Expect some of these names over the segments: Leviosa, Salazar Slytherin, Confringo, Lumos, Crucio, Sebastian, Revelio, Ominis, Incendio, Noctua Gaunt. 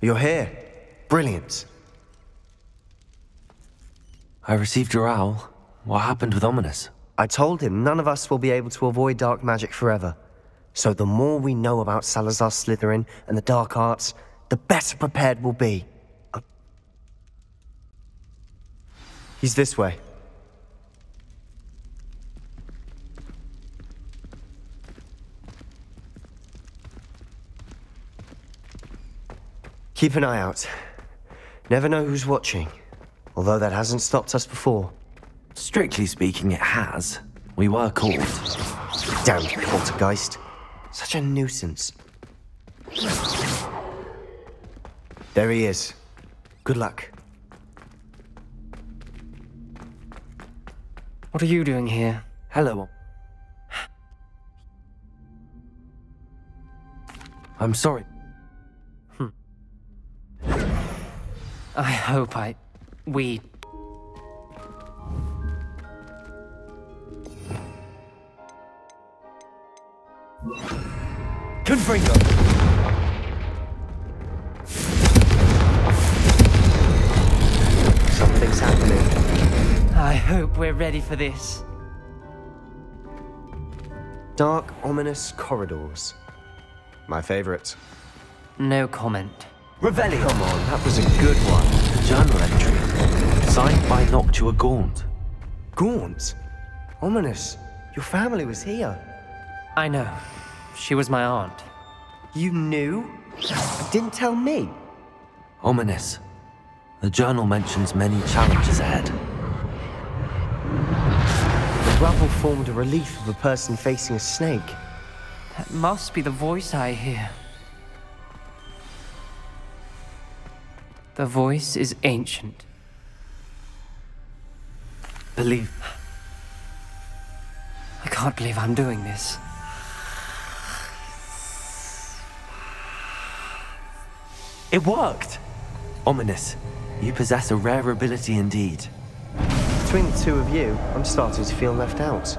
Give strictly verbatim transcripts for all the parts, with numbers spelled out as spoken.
You're here. Brilliant. I received your owl. What happened with Ominis? I told him none of us will be able to avoid dark magic forever. So the more we know about Salazar Slytherin and the dark arts, the better prepared we'll be. Uh... He's this way. Keep an eye out. Never know who's watching, although that hasn't stopped us before. Strictly speaking, it has. We were called. Damn you, poltergeist. Such a nuisance. There he is. Good luck. What are you doing here? Hello. I'm sorry. Hmm. I hope I... we... Confringo! Something's happening. I hope we're ready for this. Dark, ominous corridors. My favorite. No comment. Revelio! Come on, that was a good one. Journal entry. Signed by Noctua Gaunt. Gaunt? Ominous. Your family was here. I know. She was my aunt. You knew? You didn't tell me. Ominis. The journal mentions many challenges ahead. The rubble formed a relief of a person facing a snake. That must be the voice I hear. The voice is ancient. Believe... I can't believe I'm doing this. It worked! Ominis, you possess a rare ability indeed. Between the two of you, I'm starting to feel left out.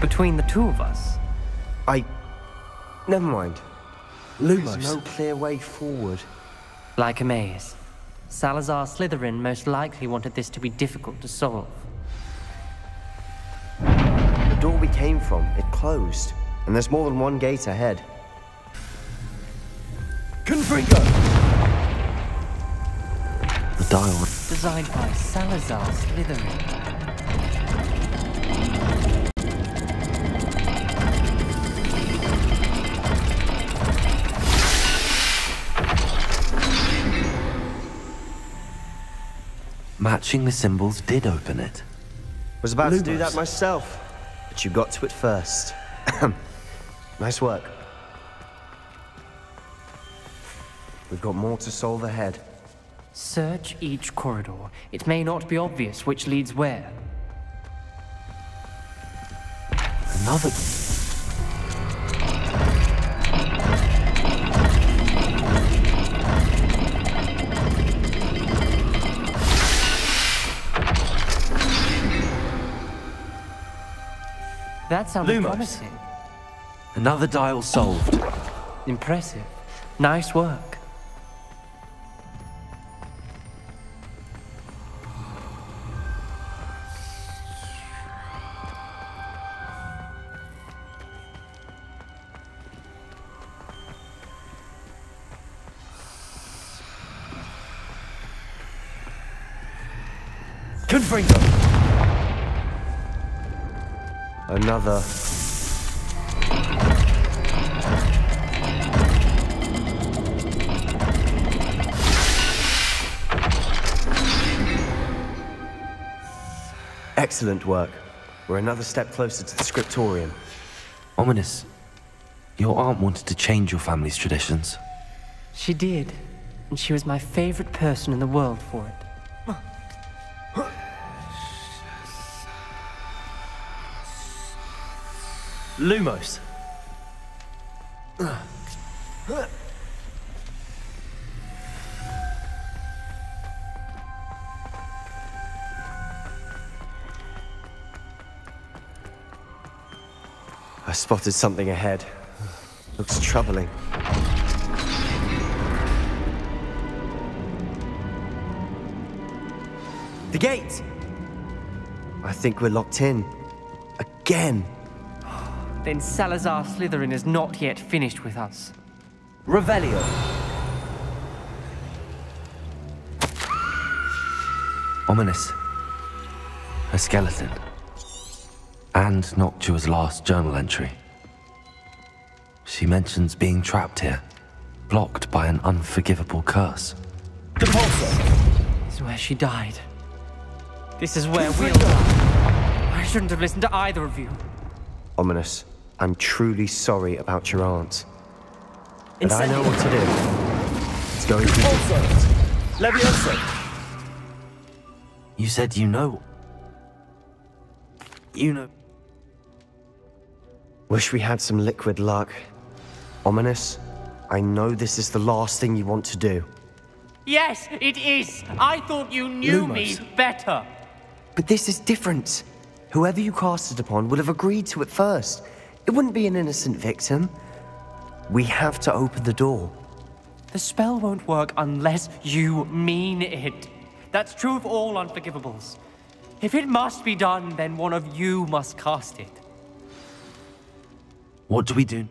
Between the two of us? I... Never mind. Lumos. There's no clear way forward. Like a maze. Salazar Slytherin most likely wanted this to be difficult to solve. The door we came from, it closed. And there's more than one gate ahead. Confringo! Dial. Designed by Salazar Slytherin. Matching the symbols did open it. Was about Lumos. To do that myself, but you got to it first. Nice work. We've got more to solve ahead. Search each corridor. It may not be obvious which leads where. Another... That sounded promising. Another dial solved. Impressive. Nice work. Confringo! Another... Excellent work. We're another step closer to the scriptorium. Ominis, your aunt wanted to change your family's traditions. She did, and she was my favorite person in the world for it. Lumos. spotted something ahead. Looks troubling. The gate! I think we're locked in. Again! Then Salazar Slytherin is not yet finished with us. Revelio! Ominis. A skeleton. And Noctua's last journal entry. She mentions being trapped here, blocked by an unforgivable curse. The pulsar! This is where she died. This is where we'll die. I shouldn't have listened to either of you. Ominous, I'm truly sorry about your aunt. But Incendio. I know what to do. It's going to be... Leviosa! You said you know... You know... Wish we had some liquid luck. Ominous, I know this is the last thing you want to do. Yes, it is! I thought you knew Lumos. Me better! But this is different. Whoever you cast it upon would have agreed to it first. It wouldn't be an innocent victim. We have to open the door. The spell won't work unless you mean it. That's true of all unforgivables. If it must be done, then one of you must cast it. What do we do?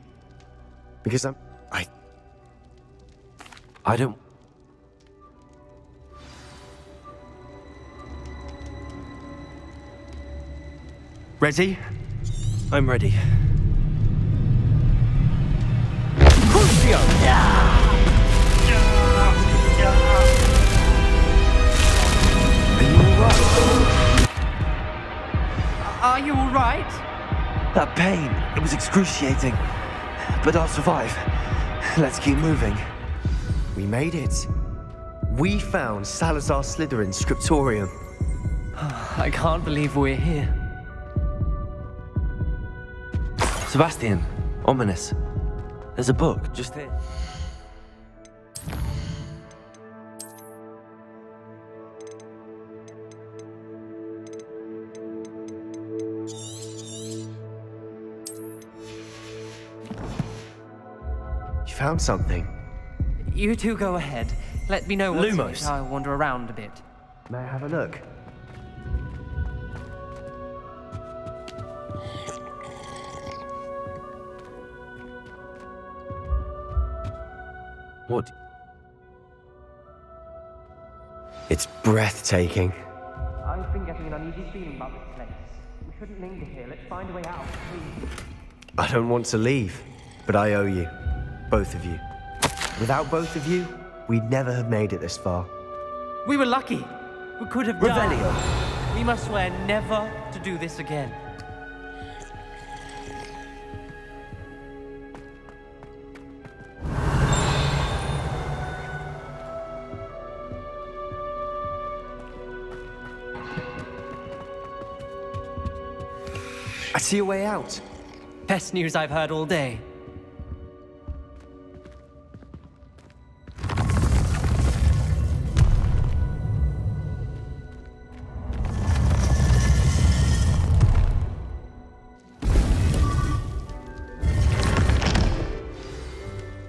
Because I'm... I... I don't... Ready? I'm ready. Crucio! Are you alright? Are you alright? That pain, it was excruciating. But I'll survive. Let's keep moving. We made it. We found Salazar Slytherin's scriptorium. I can't believe we're here. Sebastian, Ominous, there's a book just there. You found something. You two go ahead. Let me know what's in it. I'll wander around a bit. May I have a look? What? It's breathtaking. I've been getting an uneasy feeling about this place. We shouldn't linger here. Let's find a way out, please. I don't want to leave, but I owe you. Both of you. Without both of you, we'd never have made it this far. We were lucky. We could have Revelio. Died. We must swear never to do this again. I see a way out. Best news I've heard all day.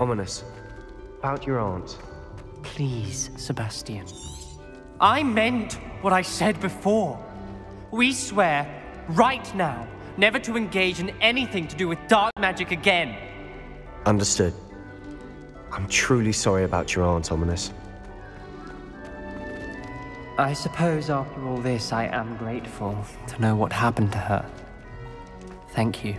Ominous, about your aunt. Please, Sebastian. I meant what I said before. We swear, right now, never to engage in anything to do with dark magic again. Understood. I'm truly sorry about your aunt, Ominous. I suppose after all this, I am grateful to know what happened to her. Thank you.